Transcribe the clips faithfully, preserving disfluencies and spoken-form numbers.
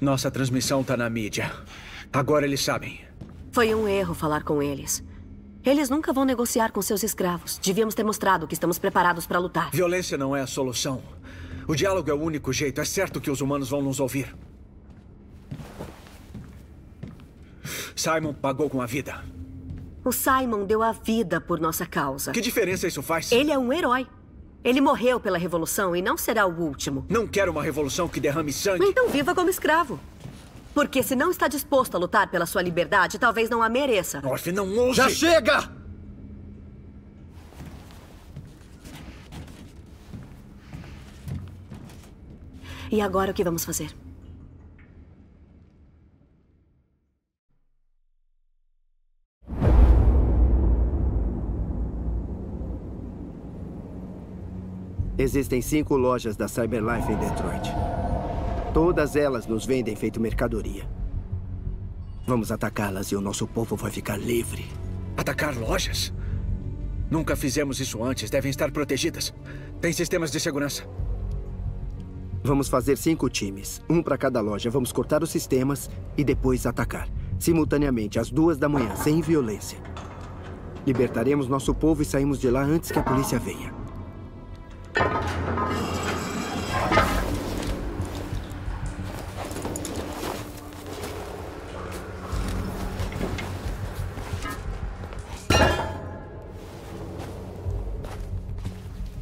Nossa transmissão tá na mídia. Agora eles sabem. Foi um erro falar com eles. Eles nunca vão negociar com seus escravos. Devíamos ter mostrado que estamos preparados para lutar. Violência não é a solução. O diálogo é o único jeito. É certo que os humanos vão nos ouvir. Simon pagou com a vida. O Simon deu a vida por nossa causa. Que diferença isso faz? Ele é um herói. Ele morreu pela revolução e não será o último. Não quero uma revolução que derrame sangue. Então viva como escravo. Porque se não está disposto a lutar pela sua liberdade, talvez não a mereça. North, não ouse! Já chega! E agora o que vamos fazer? Existem cinco lojas da CyberLife em Detroit. Todas elas nos vendem feito mercadoria. Vamos atacá-las e o nosso povo vai ficar livre. Atacar lojas? Nunca fizemos isso antes. Devem estar protegidas. Tem sistemas de segurança. Vamos fazer cinco times, um para cada loja. Vamos cortar os sistemas e depois atacar. Simultaneamente, às duas da manhã, sem violência. Libertaremos nosso povo e saímos de lá antes que a polícia venha.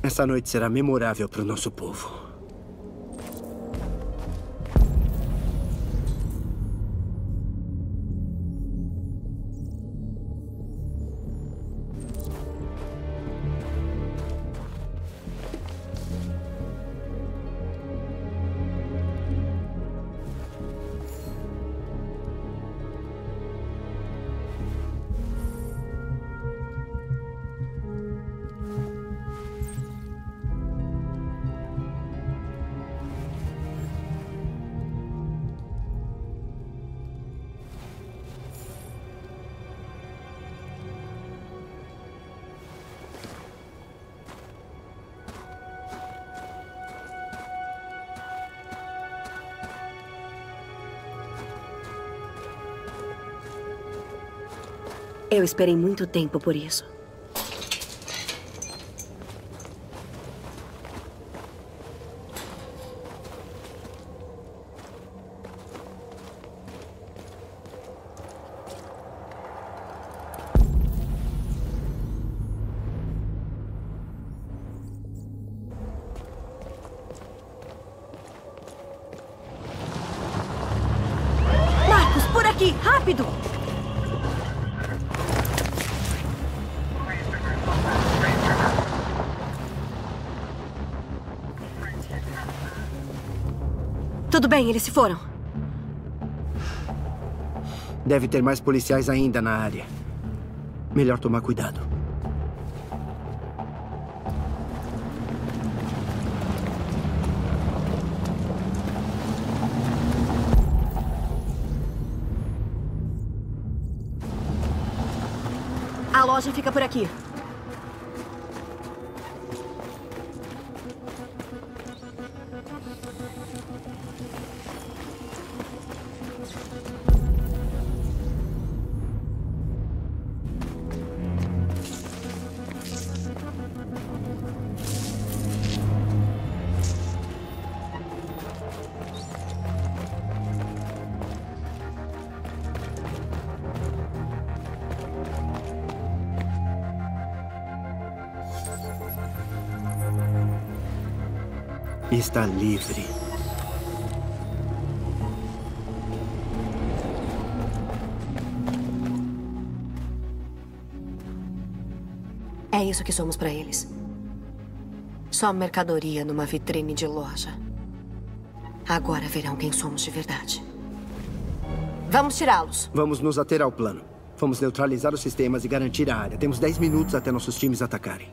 Essa noite será memorável para o nosso povo. Eu esperei muito tempo por isso. Markus, por aqui! Rápido! Tudo bem, eles se foram. Deve ter mais policiais ainda na área. Melhor tomar cuidado. A loja fica por aqui. Está livre. É isso que somos para eles. Só mercadoria numa vitrine de loja. Agora verão quem somos de verdade. Vamos tirá-los. Vamos nos ater ao plano. Vamos neutralizar os sistemas e garantir a área. Temos dez minutos até nossos times atacarem.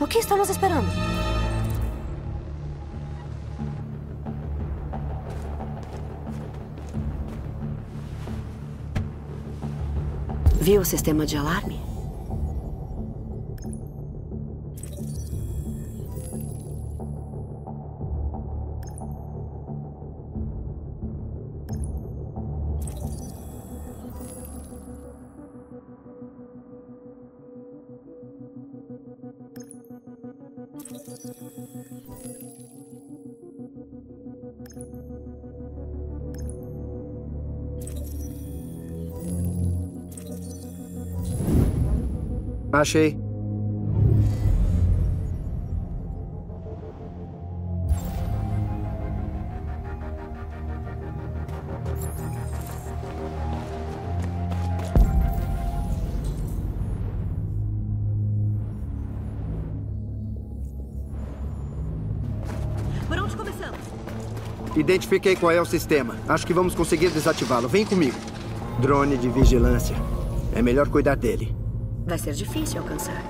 O que estamos esperando? Viu o sistema de alarme? Achei. Por onde começamos? Identifiquei qual é o sistema. Acho que vamos conseguir desativá-lo. Vem comigo. Drone de vigilância. É melhor cuidar dele. Vai ser difícil alcançar.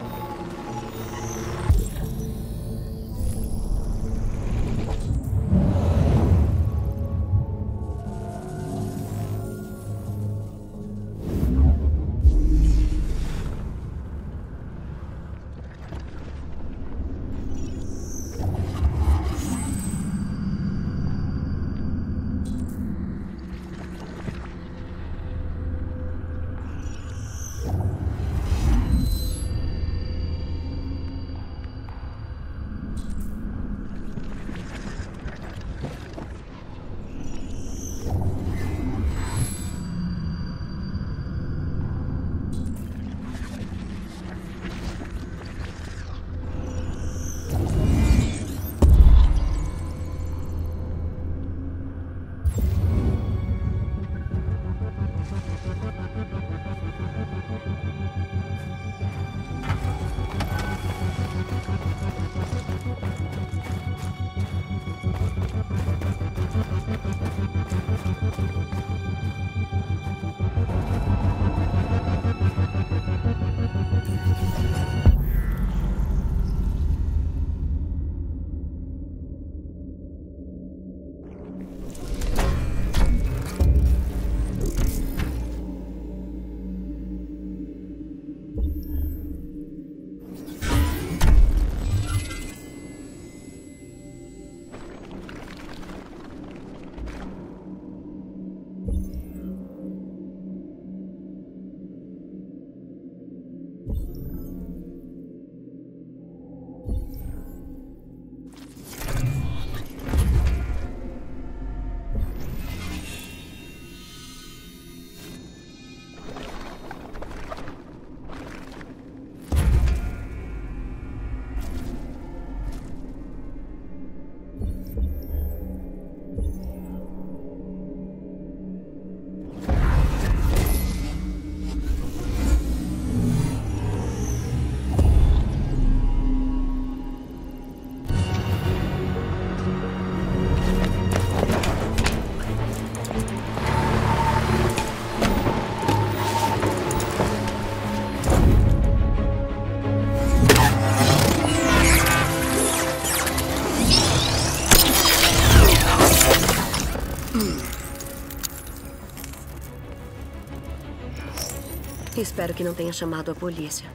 Espero que não tenha chamado a polícia.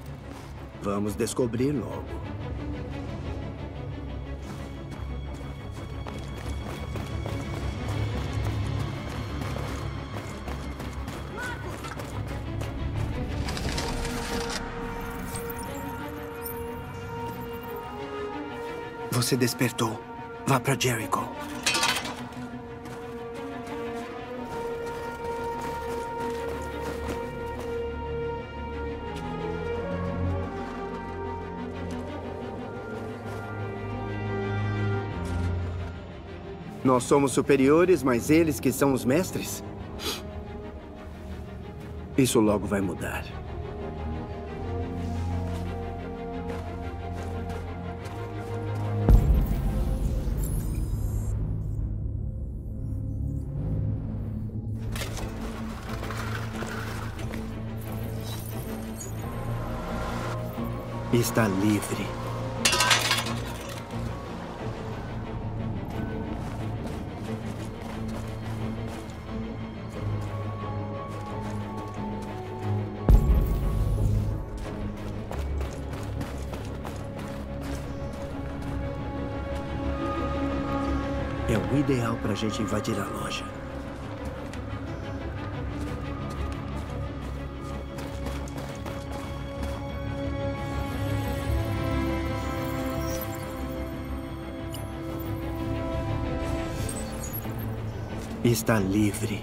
Vamos descobrir logo. Você despertou. Vá para Jericho. Nós somos superiores, mas eles que são os mestres? Isso logo vai mudar. Está livre. É o ideal para a gente invadir a loja. Está livre.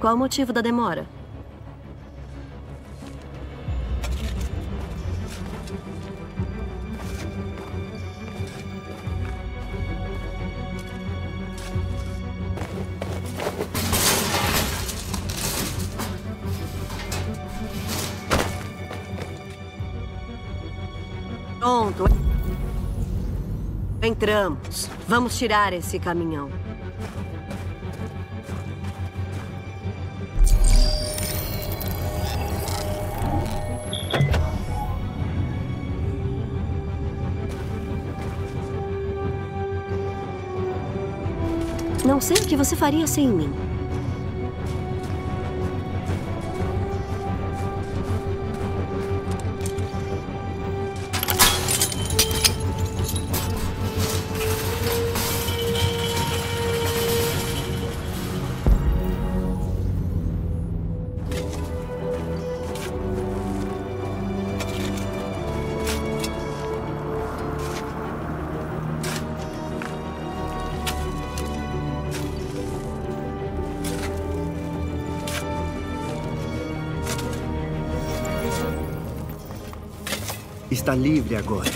Qual o motivo da demora? Pronto. Entramos. Vamos tirar esse caminhão. Não sei o que você faria sem mim. Está livre agora.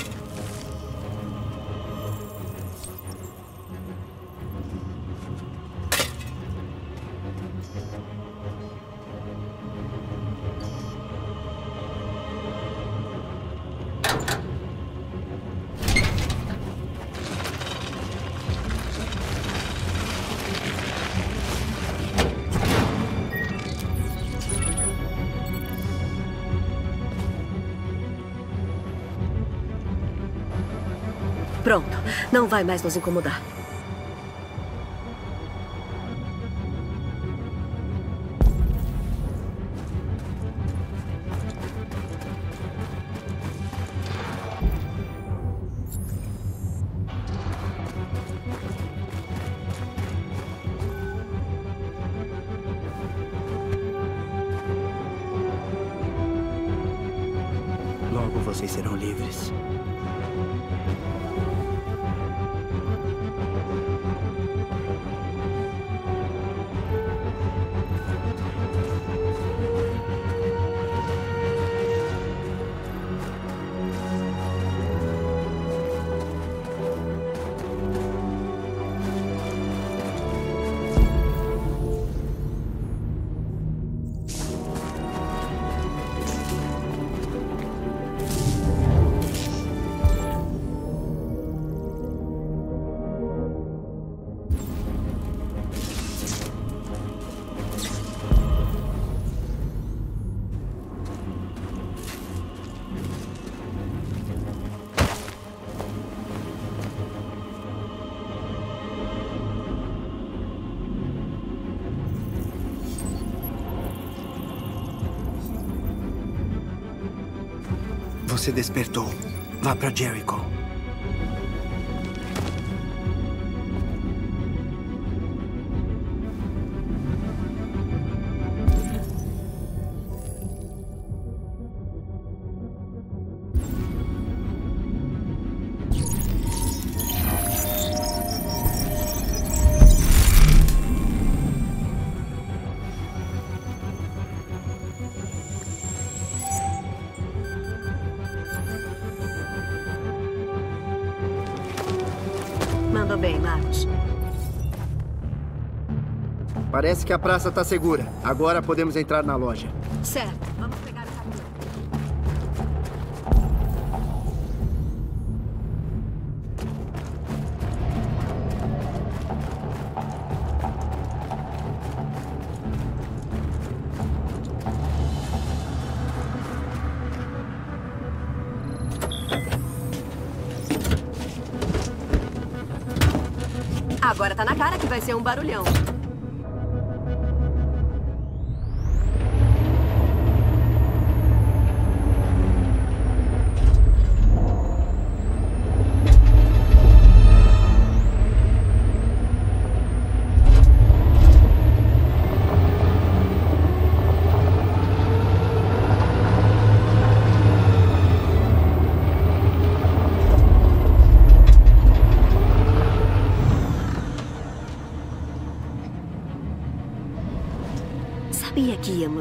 Pronto, não vai mais nos incomodar. Logo vocês serão livres. Você despertou. Vá para Jericho. Mandou bem, Markus. Parece que a praça está segura. Agora podemos entrar na loja. Certo. Vamos pegar o caminho. Agora tá na cara que vai ser um barulhão.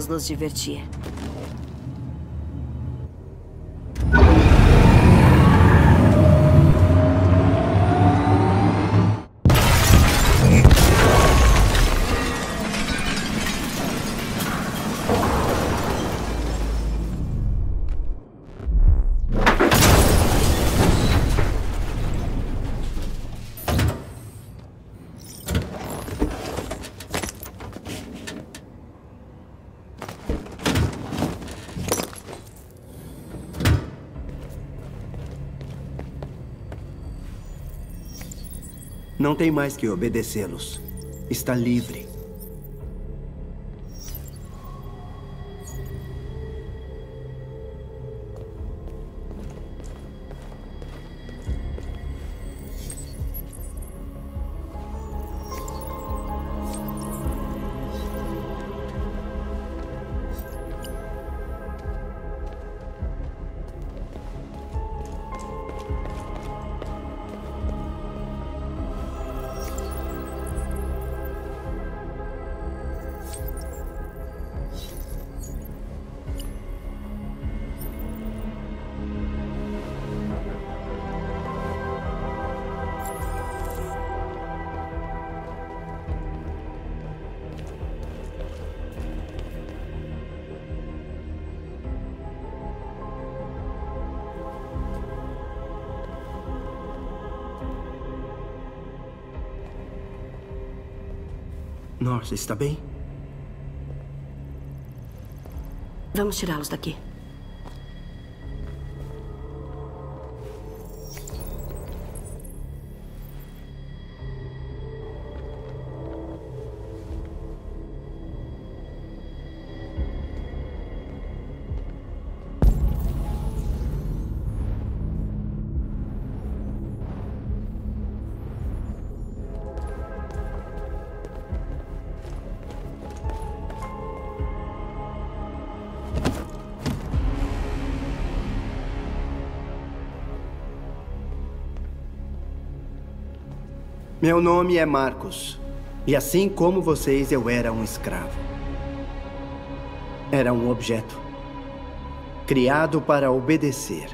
podíamos nos divertir. Não tem mais que obedecê-los. Está livre. North, está bem? Vamos tirá-los daqui. Meu nome é Markus, e assim como vocês, eu era um escravo. Era um objeto, criado para obedecer.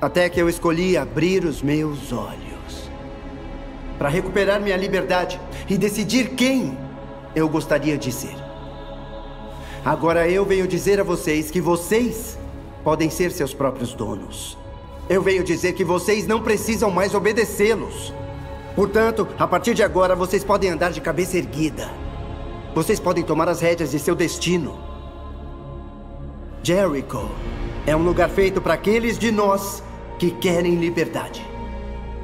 Até que eu escolhi abrir os meus olhos, para recuperar minha liberdade e decidir quem eu gostaria de ser. Agora eu venho dizer a vocês que vocês podem ser seus próprios donos. Eu venho dizer que vocês não precisam mais obedecê-los. Portanto, a partir de agora, vocês podem andar de cabeça erguida. Vocês podem tomar as rédeas de seu destino. Jericho é um lugar feito para aqueles de nós que querem liberdade.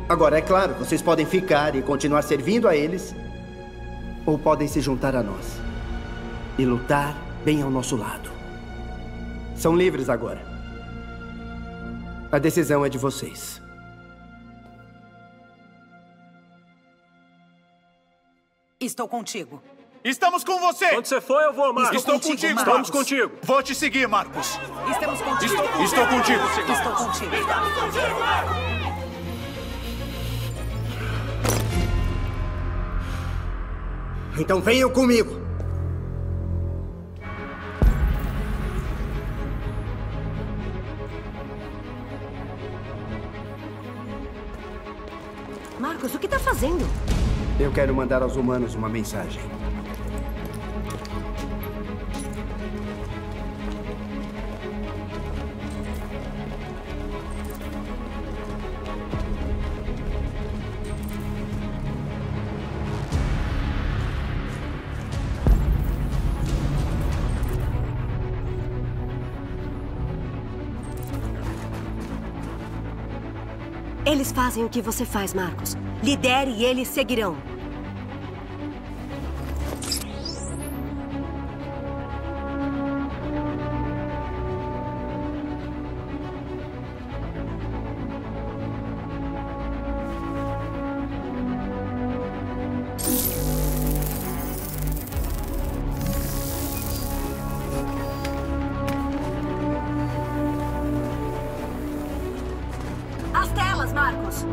Agora, é claro, vocês podem ficar e continuar servindo a eles, ou podem se juntar a nós e lutar bem ao nosso lado. São livres agora. A decisão é de vocês. Estou contigo. Estamos com você! Onde você foi, eu vou, Markus. Estou, Estou contigo, contigo. Estamos contigo. Vou te seguir, Markus. Estamos contigo. Estou contigo. Estou contigo. Estou contigo. Estamos contigo, Markus. Então venham comigo. Markus, o que está fazendo? Eu quero mandar aos humanos uma mensagem. Eles fazem o que você faz, Markus. Lidere e eles seguirão. Markus.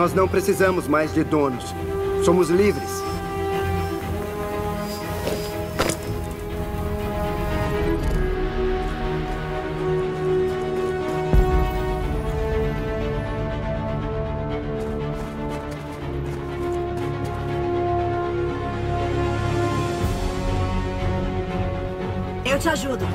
Nós não precisamos mais de donos. Somos livres. Eu te ajudo.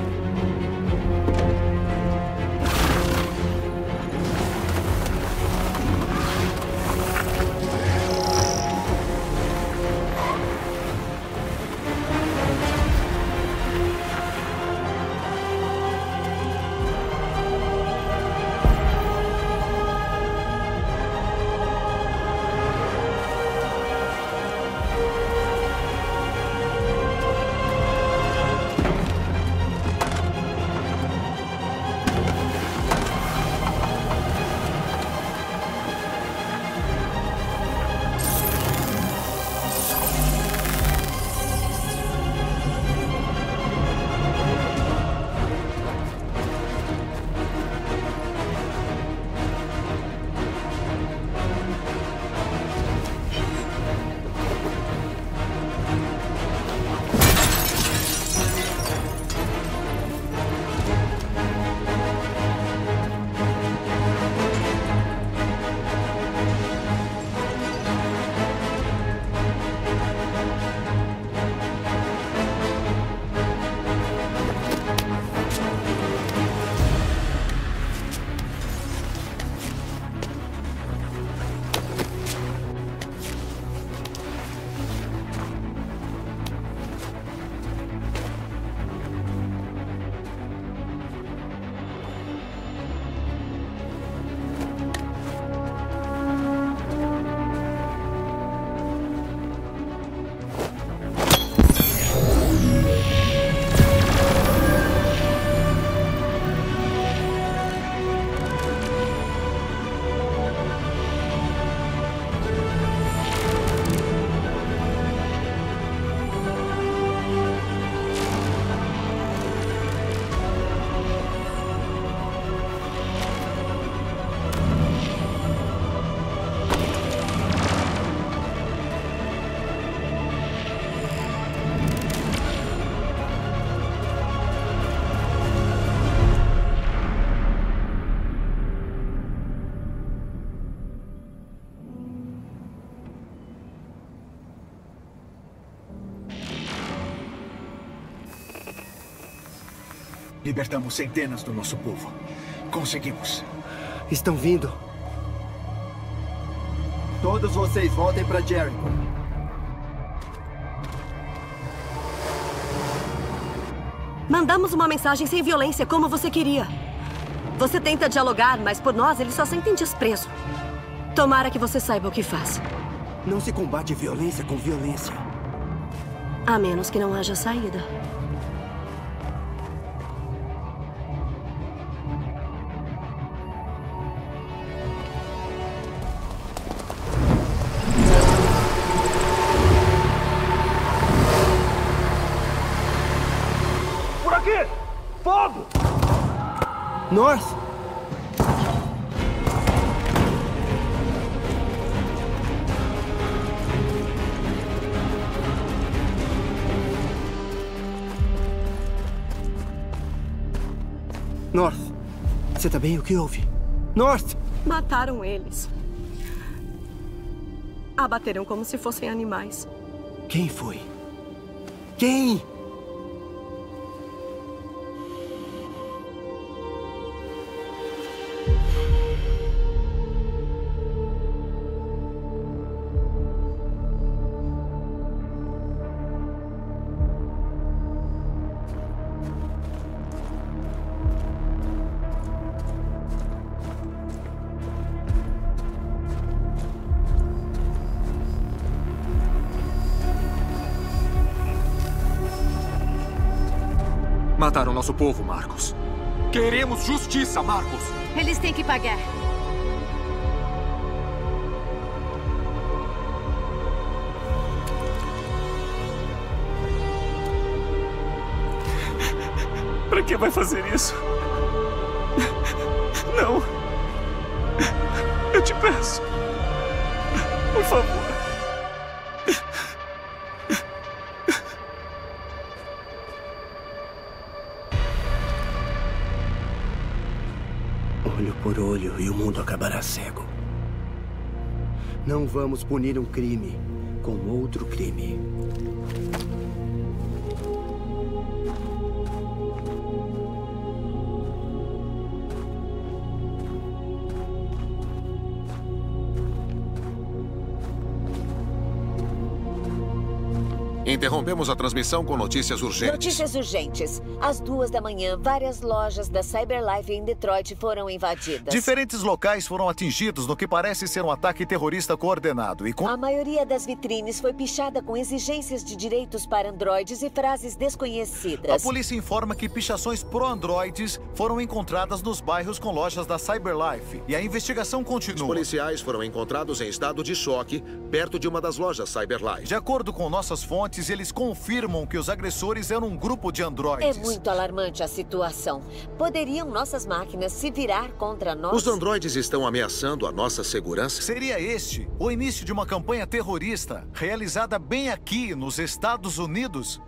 Libertamos centenas do nosso povo. Conseguimos. Estão vindo. Todos vocês voltem para Jericho. Mandamos uma mensagem sem violência, como você queria. Você tenta dialogar, mas por nós eles só sentem desprezo. Tomara que você saiba o que faz. Não se combate violência com violência. A menos que não haja saída. North! North, você tá bem? O que houve? North! Mataram eles. Abateram como se fossem animais. Quem foi? Quem? Mataram nosso povo, Markus. Queremos justiça, Markus. Eles têm que pagar. Pra que vai fazer isso? Não. Eu te peço. Por favor. Olho por olho e o mundo acabará cego. Não vamos punir um crime com outro crime. Interrompemos a transmissão com notícias urgentes. Notícias urgentes. Às duas da manhã, várias lojas da CyberLife em Detroit foram invadidas. Diferentes locais foram atingidos no que parece ser um ataque terrorista coordenado. E com... A maioria das vitrines foi pichada com exigências de direitos para androides e frases desconhecidas. A polícia informa que pichações pró-androides foram encontradas nos bairros com lojas da CyberLife. E a investigação continua. Os policiais foram encontrados em estado de choque, perto de uma das lojas CyberLife. De acordo com nossas fontes, eles confirmam que os agressores eram um grupo de androides. É muito alarmante a situação. Poderiam nossas máquinas se virar contra nós? Os androides estão ameaçando a nossa segurança? Seria este o início de uma campanha terrorista realizada bem aqui nos Estados Unidos?